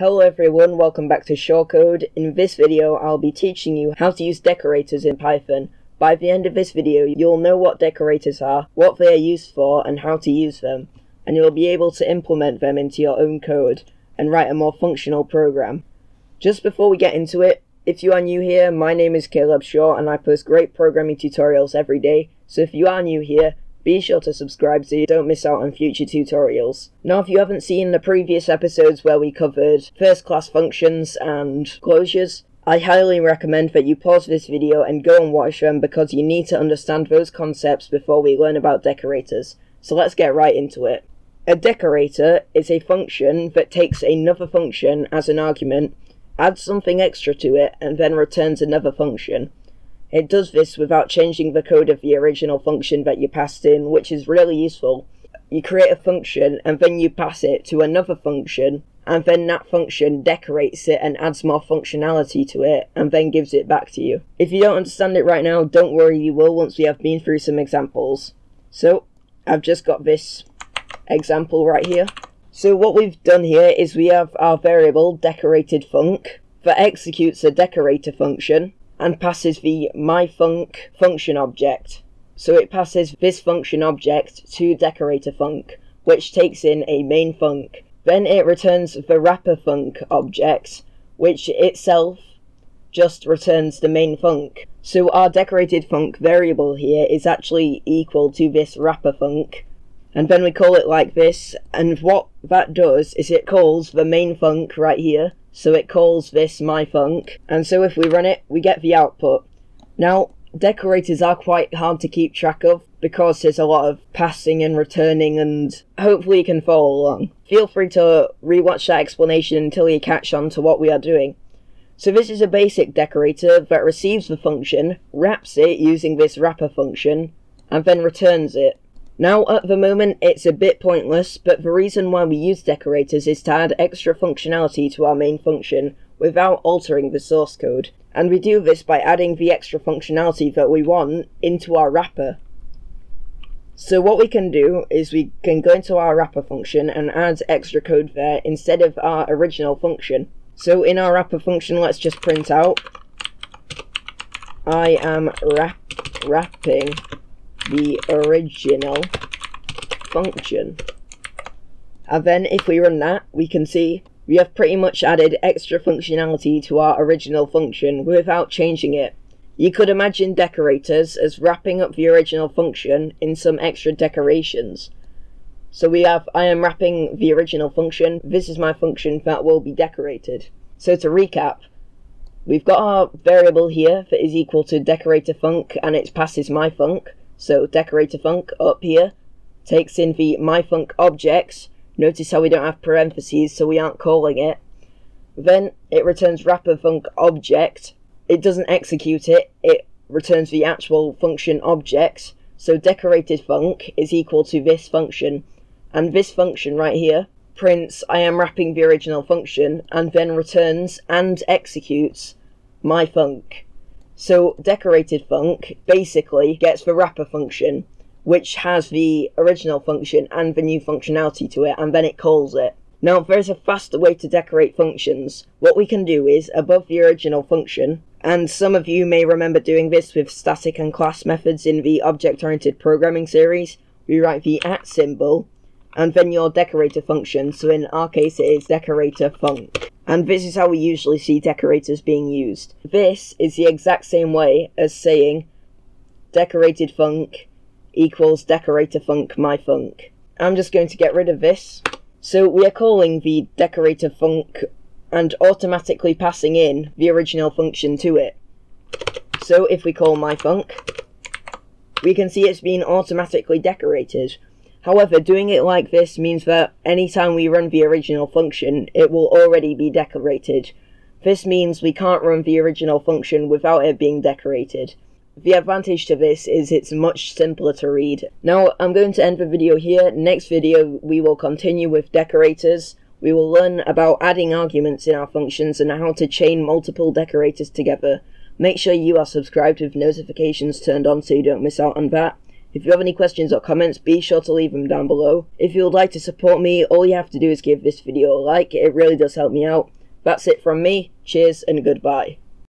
Hello everyone, welcome back to Shaw Code. In this video I'll be teaching you how to use decorators in Python. By the end of this video you'll know what decorators are, what they are used for and how to use them, and you'll be able to implement them into your own code and write a more functional program. Just before we get into it, if you are new here, my name is Caleb Shaw and I post great programming tutorials every day, so if you are new here, be sure to subscribe so you don't miss out on future tutorials. Now, if you haven't seen the previous episodes where we covered first-class functions and closures, I highly recommend that you pause this video and go and watch them because you need to understand those concepts before we learn about decorators. So let's get right into it. A decorator is a function that takes another function as an argument, adds something extra to it, and then returns another function. It does this without changing the code of the original function that you passed in, which is really useful. You create a function and then you pass it to another function, and then that function decorates it and adds more functionality to it and then gives it back to you. If you don't understand it right now, don't worry, you will once we have been through some examples. So I've just got this example right here. So what we've done here is we have our variable decoratedFunc that executes a decorator function and passes the myFunc function object. So it passes this function object to decoratorFunc, which takes in a main func. Then it returns the wrapperFunc object, which itself just returns the main func. So our decoratedFunc variable here is actually equal to this wrapperFunc, and then we call it like this, and what that does is it calls the main func right here. So it calls this myFunc, and so if we run it, we get the output. Now, decorators are quite hard to keep track of because there's a lot of passing and returning, and hopefully you can follow along. Feel free to rewatch that explanation until you catch on to what we are doing. So this is a basic decorator that receives the function, wraps it using this wrapper function, and then returns it. Now, at the moment, it's a bit pointless, but the reason why we use decorators is to add extra functionality to our main function without altering the source code. And we do this by adding the extra functionality that we want into our wrapper. So what we can do is we can go into our wrapper function and add extra code there instead of our original function. So in our wrapper function, let's just print out, I am wrapping the original function. And then if we run that, we can see we have pretty much added extra functionality to our original function without changing it. You could imagine decorators as wrapping up the original function in some extra decorations. So we have, I am wrapping the original function, this is my function that will be decorated. So to recap, we've got our variable here that is equal to decoratorFunc and it passes myFunc. So decoratorFunc up here takes in the myFunc objects. Notice how we don't have parentheses, so we aren't calling it. Then it returns wrapperFunc object. It doesn't execute it, it returns the actual function objects. So decoratedFunc is equal to this function. And this function right here prints I am wrapping the original function and then returns and executes myFunc. So decoratedFunc basically gets the wrapper function, which has the original function and the new functionality to it, and then it calls it. Now, there is a faster way to decorate functions. What we can do is, above the original function, and some of you may remember doing this with static and class methods in the object-oriented programming series, we write the @ symbol, and then your decorator function, so in our case it is decoratorFunc. And this is how we usually see decorators being used. This is the exact same way as saying decoratedFunc equals decoratorFunc myFunc. I'm just going to get rid of this. So we are calling the decoratorFunc and automatically passing in the original function to it. So if we call myFunc, we can see it's been automatically decorated. However, doing it like this means that anytime we run the original function, it will already be decorated. This means we can't run the original function without it being decorated. The advantage to this is it's much simpler to read. Now, I'm going to end the video here. Next video, we will continue with decorators. We will learn about adding arguments in our functions and how to chain multiple decorators together. Make sure you are subscribed with notifications turned on so you don't miss out on that. If you have any questions or comments, be sure to leave them down below. If you would like to support me, all you have to do is give this video a like. It really does help me out. That's it from me. Cheers and goodbye.